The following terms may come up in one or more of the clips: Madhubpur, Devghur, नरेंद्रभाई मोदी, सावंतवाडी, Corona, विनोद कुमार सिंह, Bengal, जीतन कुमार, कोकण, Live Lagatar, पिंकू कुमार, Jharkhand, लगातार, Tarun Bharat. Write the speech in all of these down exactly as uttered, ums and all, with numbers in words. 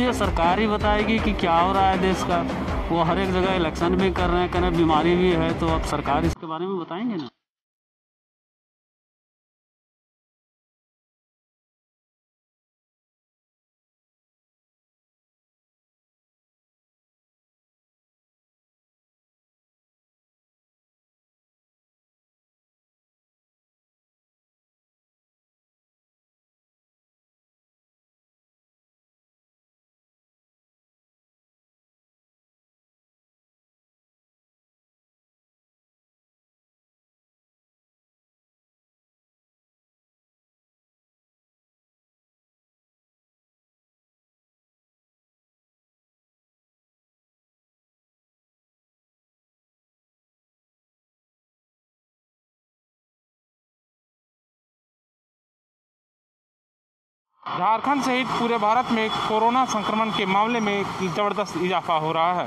भारतीय सरकार ही बताएगी कि क्या हो रहा है देश का। वो हर एक जगह इलेक्शन भी कर रहे हैं, कहना बीमारी भी है, तो अब सरकार इसके बारे में बताएंगे ना। झारखंड सहित पूरे भारत में कोरोना संक्रमण के मामले में ज़बरदस्त इजाफा हो रहा है।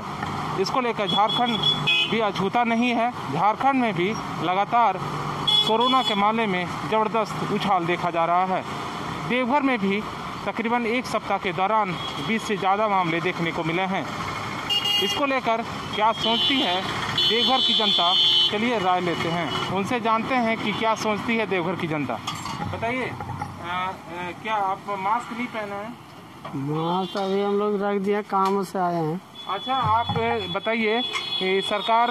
इसको लेकर झारखंड भी अछूता नहीं है। झारखंड में भी लगातार कोरोना के मामले में ज़बरदस्त उछाल देखा जा रहा है। देवघर में भी तकरीबन एक सप्ताह के दौरान बीस से ज़्यादा मामले देखने को मिले हैं। इसको लेकर क्या सोचती है देवघर की जनता, चलिए राय लेते हैं, उनसे जानते हैं कि क्या सोचती है देवघर की जनता। बताइए, आ, आ, क्या आप मास्क नहीं पहना है? मास्क अभी हम लोग रख दिया, काम से आए हैं। अच्छा, आप बताइए, सरकार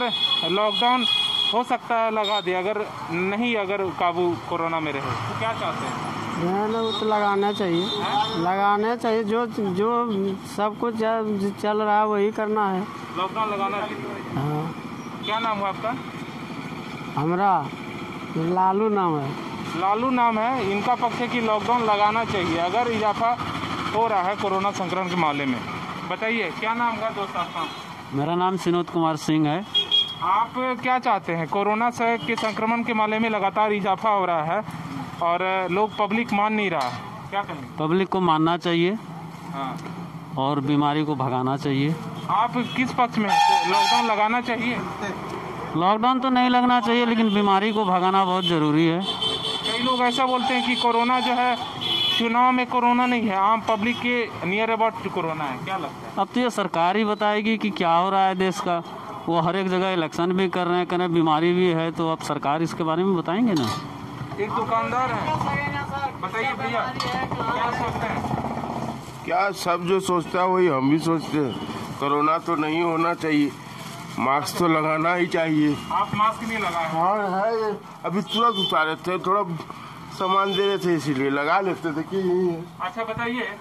लॉकडाउन हो सकता है लगा दे, अगर नहीं, अगर काबू कोरोना में रहे तो क्या चाहते हैं? लोग तो लगाना चाहिए, लगाना चाहिए, जो जो सब कुछ चल रहा है वही करना है, लॉकडाउन लगाना चाहिए। हाँ। क्या नाम है आपका? हमारा लालू नाम है, लालू नाम है। इनका पक्ष है कि लॉकडाउन लगाना चाहिए अगर इजाफा हो रहा है कोरोना संक्रमण के मामले में। बताइए, क्या नाम का दोस्त आपका? मेरा नाम विनोद कुमार सिंह है। आप क्या चाहते हैं? कोरोना से के संक्रमण के मामले में लगातार इजाफा हो रहा है और लोग, पब्लिक मान नहीं रहा है, क्या कहें? पब्लिक को मानना चाहिए। हाँ। और बीमारी को भगाना चाहिए। आप किस पक्ष में हैं? लॉकडाउन लगाना चाहिए? लॉकडाउन तो नहीं लगना चाहिए, लेकिन बीमारी को भगाना बहुत ज़रूरी है। कई लोग ऐसा बोलते हैं कि कोरोना जो है चुनाव में कोरोना नहीं है, आम पब्लिक के नियर अबाउट कोरोना है, क्या लगता है? अब तो ये सरकार ही बताएगी कि क्या हो रहा है देश का। वो हर एक जगह इलेक्शन भी कर रहे हैं, कहना बीमारी भी है, तो अब सरकार इसके बारे में बताएंगे ना। एक दुकानदार है, बताइए भैया, क्या सोचते हैं? क्या सब जो सोचता है वही हम भी सोचते हैं। कोरोना तो नहीं होना चाहिए, मास्क तो लगाना ही चाहिए। आप मास्क नहीं लगाए? हाँ है, अभी तुरंत उतारे थे, थोड़ा सामान दे रहे थे इसीलिए लगा लेते थे कि यही है। अच्छा बताइए,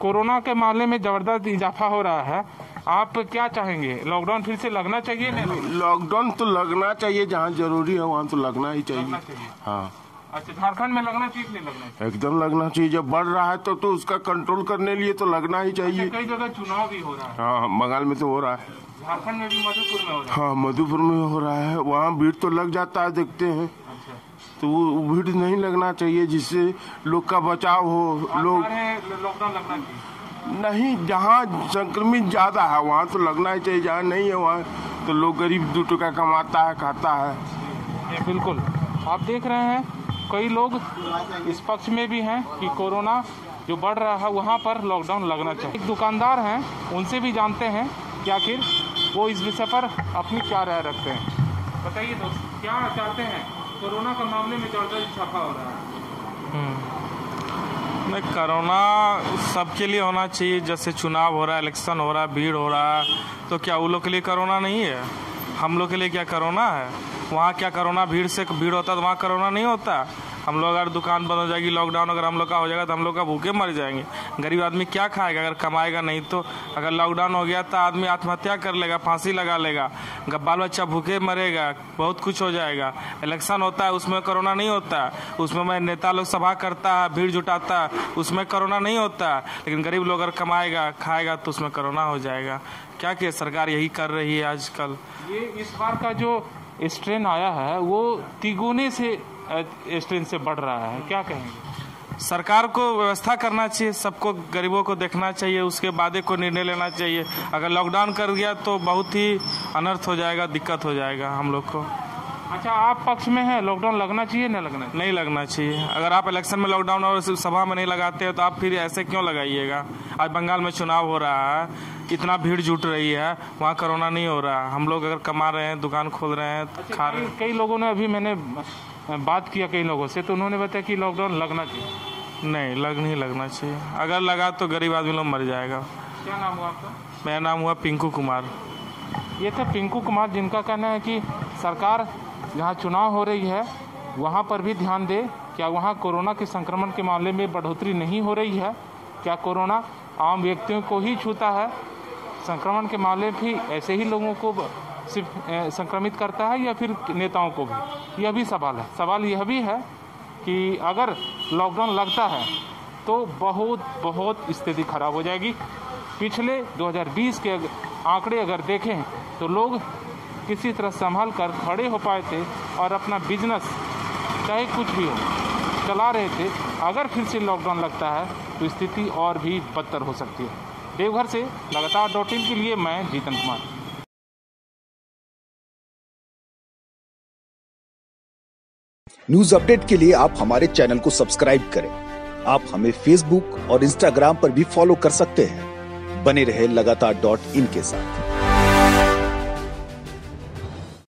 कोरोना के मामले में जबरदस्त इजाफा हो रहा है, आप क्या चाहेंगे? लॉकडाउन फिर से लगना चाहिए? लॉकडाउन तो लगना चाहिए, जहाँ जरूरी है वहाँ तो लगना ही चाहिए, लगना चाहिए। हाँ। अच्छा, झारखंड में लगना चाहिए नहीं लगना? एकदम लगना चाहिए, जब बढ़ रहा है तो तो उसका कंट्रोल करने लिए तो लगना ही चाहिए। कई जगह चुनाव भी हो रहा है। हाँ, बंगाल में तो हो रहा है, झारखंड में भी मधुपुर में हो रहा है। हाँ, मधुपुर में हो रहा है, वहाँ भीड़ तो लग जाता है, देखते हैं। अच्छा। तो वो भीड़ नहीं लगना चाहिए, जिससे लोग का बचाव हो। लोग लॉकडाउन लगना चाहिए? नहीं, जहाँ संक्रमित ज्यादा है वहाँ तो लगना ही चाहिए, जहाँ नहीं है वहाँ तो लोग गरीब दो टका कमाता है, खाता है। बिल्कुल, आप देख रहे हैं कई लोग इस पक्ष में भी हैं कि कोरोना जो बढ़ रहा है वहाँ पर लॉकडाउन लगना चाहिए। एक दुकानदार हैं, उनसे भी जानते हैं कि आखिर वो इस विषय पर अपनी क्या राय रखते हैं। बताइए दोस्त, क्या चाहते हैं? कोरोना के मामले में जबरदस्त इजाफा हो रहा है। नहीं, कोरोना सबके लिए होना चाहिए, जैसे चुनाव हो रहा है, इलेक्शन हो रहा है, भीड़ हो रहा है, तो क्या उन लोग के लिए कोरोना नहीं है? हम लोग के लिए क्या कोरोना है? वहाँ क्या कोरोना भीड़ से भीड़ होता है तो वहाँ कोरोना नहीं होता? हम लोग अगर दुकान बंद हो जाएगी, लॉकडाउन अगर हम लोग का हो जाएगा तो हम लोग का भूखे मर जाएंगे। गरीब आदमी क्या खाएगा अगर कमाएगा नहीं तो? अगर लॉकडाउन हो गया तो आदमी आत्महत्या कर लेगा, फांसी लगा लेगा, बाल बच्चा भूखे मरेगा, बहुत कुछ हो जाएगा। इलेक्शन होता है उसमें कोरोना नहीं होता, उसमें मैं नेता लोग सभा करता है, भीड़ जुटाता है, उसमें कोरोना नहीं होता, लेकिन गरीब लोग अगर कमाएगा खाएगा तो उसमें कोरोना हो जाएगा। क्या किया सरकार, यही कर रही है आजकल। ये इस बार का जो इस ट्रेन आया है वो तिगुने से इस ट्रेन से बढ़ रहा है, क्या कहेंगे? सरकार को व्यवस्था करना चाहिए, सबको गरीबों को देखना चाहिए, उसके बाद को निर्णय लेना चाहिए। अगर लॉकडाउन कर गया तो बहुत ही अनर्थ हो जाएगा, दिक्कत हो जाएगा हम लोग को। अच्छा, आप पक्ष में है लॉकडाउन लगना चाहिए ना लगना चाहिए? नहीं लगना चाहिए। अगर आप इलेक्शन में लॉकडाउन और सभा में नहीं लगाते हो तो आप फिर ऐसे क्यों लगाइएगा? आज बंगाल में चुनाव हो रहा है, इतना भीड़ जुट रही है, वहाँ कोरोना नहीं हो रहा है। हम लोग अगर कमा रहे हैं, दुकान खोल रहे हैं, खा रहे हैं। कई लोगों ने, अभी मैंने बात किया कई लोगों से, तो उन्होंने बताया कि लॉकडाउन लगना चाहिए। नहीं, लग नहीं लगना चाहिए। अगर लगा तो गरीब आदमी लोग मर जाएगा। क्या नाम हुआ आपका? मेरा नाम हुआ पिंकू कुमार। ये थे पिंकू कुमार, जिनका कहना है कि सरकार जहाँ चुनाव हो रही है वहाँ पर भी ध्यान दे। क्या वहाँ कोरोना के संक्रमण के मामले में बढ़ोतरी नहीं हो रही है? क्या कोरोना आम व्यक्तियों को ही छूता है? संक्रमण के मामले भी ऐसे ही लोगों को सिर्फ संक्रमित करता है या फिर नेताओं को भी? यह भी सवाल है। सवाल यह भी है कि अगर लॉकडाउन लगता है तो बहुत बहुत स्थिति खराब हो जाएगी। पिछले दो हज़ार बीस के आंकड़े अगर देखें तो लोग किसी तरह संभाल कर खड़े हो पाए थे और अपना बिजनेस चाहे कुछ भी हो चला रहे थे। अगर फिर से लॉकडाउन लगता है तो स्थिति और भी बदतर हो सकती है। देवघर से लगातार डॉट इन के लिए मैं जीतन कुमार। न्यूज अपडेट के लिए आप हमारे चैनल को सब्सक्राइब करें। आप हमें फेसबुक और इंस्टाग्राम पर भी फॉलो कर सकते हैं। बने रहे लगातार डॉट इन के साथ।